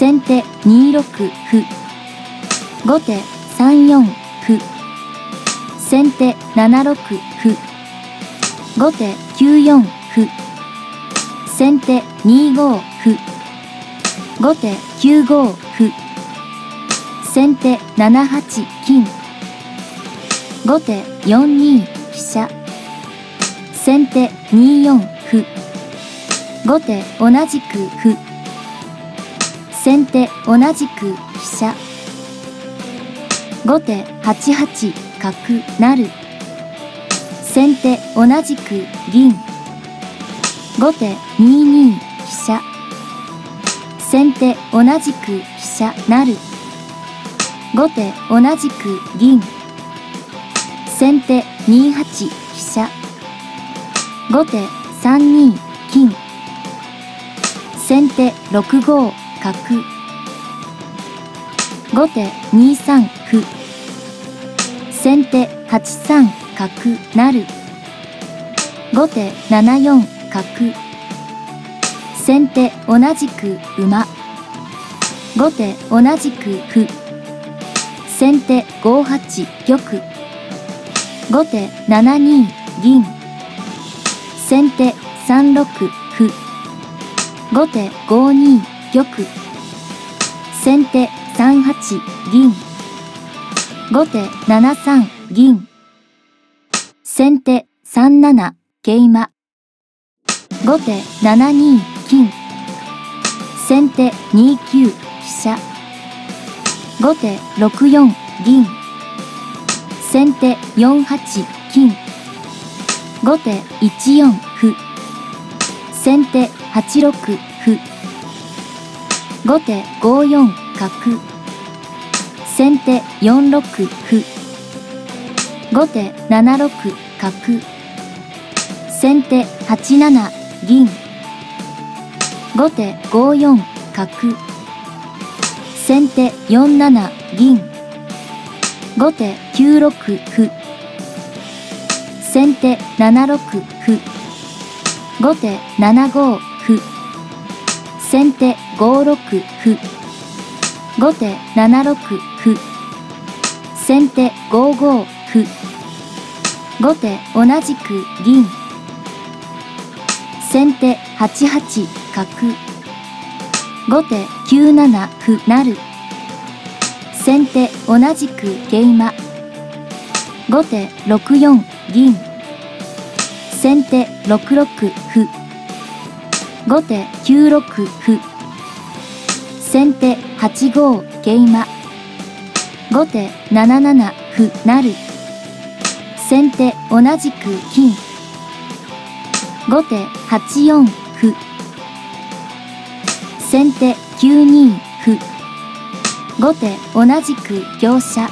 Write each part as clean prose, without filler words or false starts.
先手2六歩、後手3四歩、先手7六歩、後手9四歩、先手2五歩、後手9五歩、先手7八金、後手4二飛車、先手2四歩、後手同じく歩、先手同じく飛車、後手8八角成、先手同じく銀、後手2二飛車、先手同じく飛車成、後手同じく銀、先手2八飛車、後手3二金、先手6五角、後手2三歩、先手8三角成、後手7四角、先手同じく馬、後手同じく歩、先手5八玉、後手7二銀、先手3六歩、後手5二玉、先手3八銀、後手7三銀、先手3七桂馬、後手7二金、先手2九飛車、後手6四銀、先手4八金、後手1四歩、先手8六歩、後手5四角、先手4六歩、後手7六角、先手8七銀、後手5四角、先手4七銀、後手9六歩、先手7六歩、後手7五歩、先手5六歩、後手7六歩、先手5五歩、後手同じく銀、先手8八角、後手9七歩成、先手同じく桂馬、後手6四銀、先手6六歩、後手9六歩、先手8五桂馬、後手7七歩成、先手同じく金、後手8四歩、先手9二歩、後手同じく香車、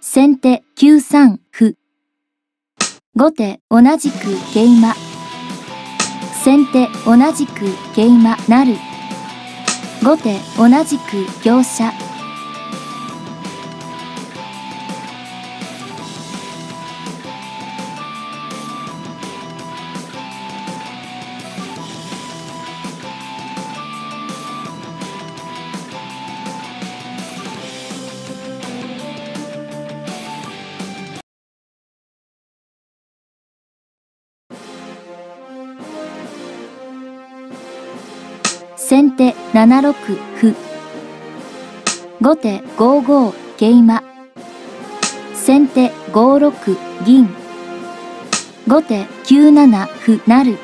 先手9三歩、後手同じく桂馬、先手同じく桂馬成、後手同じく香車、先手7六歩、後手5五桂馬、先手5六銀、後手9七歩成、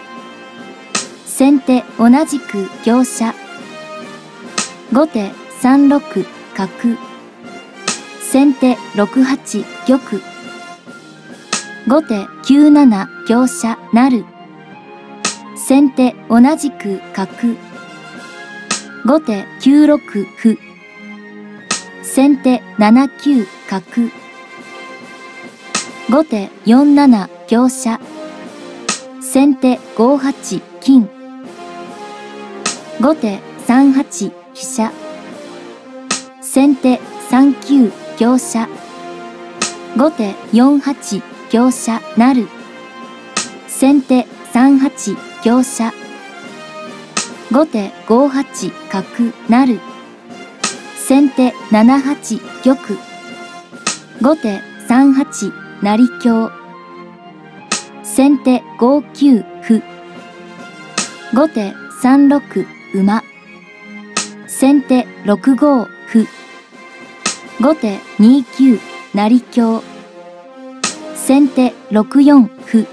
先手同じく香車、後手3六角、先手6八玉、後手9七香車成、先手同じく角、後手9六歩、先手7九角、後手4七香車、先手5八金、後手3八飛車、先手3九香車、後手4八香車成、先手3八香車、後手5八角成。先手7八玉。後手3八成香。先手5九歩。後手3六馬。先手6五歩。後手2九成香。先手6四歩。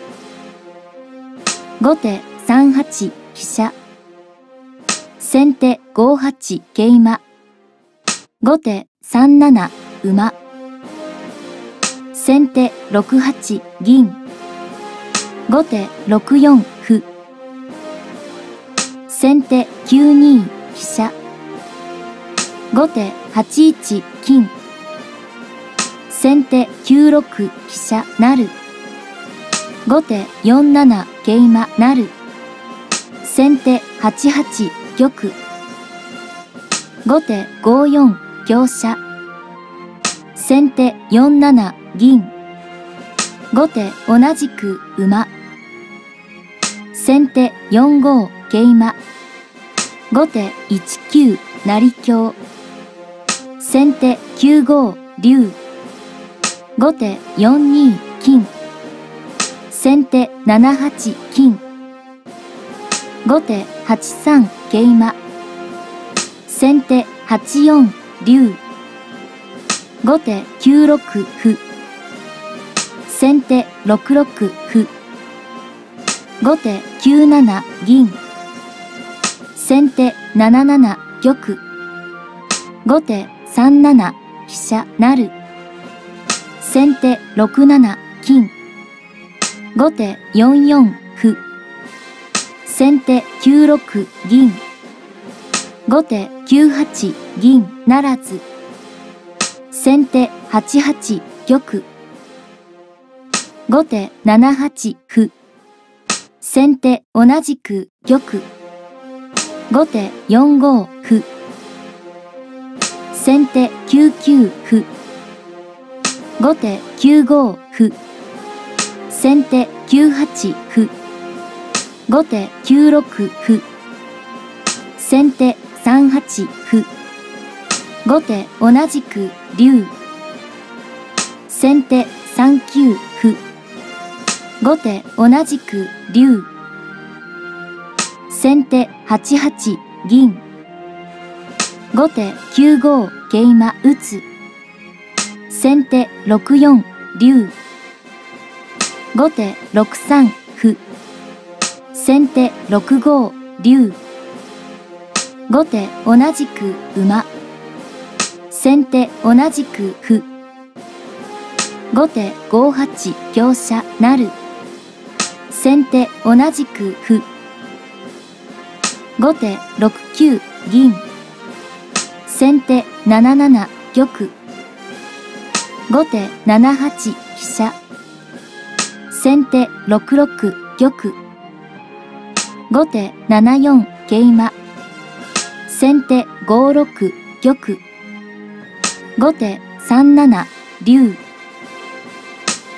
後手3八飛車。先手5八桂馬。後手3七馬。先手6八銀。後手6四歩。先手9二飛車。後手8一金。先手9六飛車成。後手4七桂馬成。先手8八玉。後手5四香車。先手4七銀。後手同じく馬。先手4五桂馬。後手1九成香。先手9五竜。後手4二金。先手7八金。後手8三桂馬。先手8四竜。後手9六歩。先手6六歩。後手9七銀。先手7七玉。後手3七飛車成。先手6七金。後手4四歩。先手9六銀。後手9八銀ならず。先手8八玉。後手7八歩。先手同じく玉。後手4五歩。先手9九歩。後手9五歩。先手9八歩。後手9六歩。先手3八歩。後手同じく竜。先手3九歩。後手同じく竜。先手8八銀。後手9五桂馬打つ。先手6四竜。後手6三歩。先手6五竜。後手同じく馬。先手同じく歩。後手5八香車成。先手同じく歩。後手6九銀。先手7七玉。後手7八飛車。先手6六玉。後手7四桂馬。先手5六玉。後手3七竜。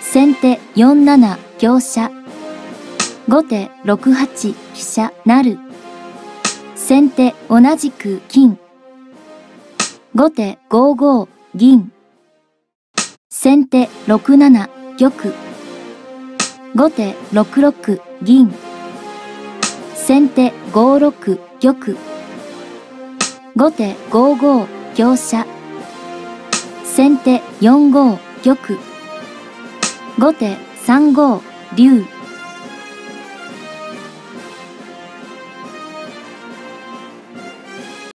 先手4七香車。後手6八飛車成。先手同じく金。後手5五銀。先手6七玉。後手6六銀。先手5六玉。後手5五香車。先手4五玉。後手3五竜。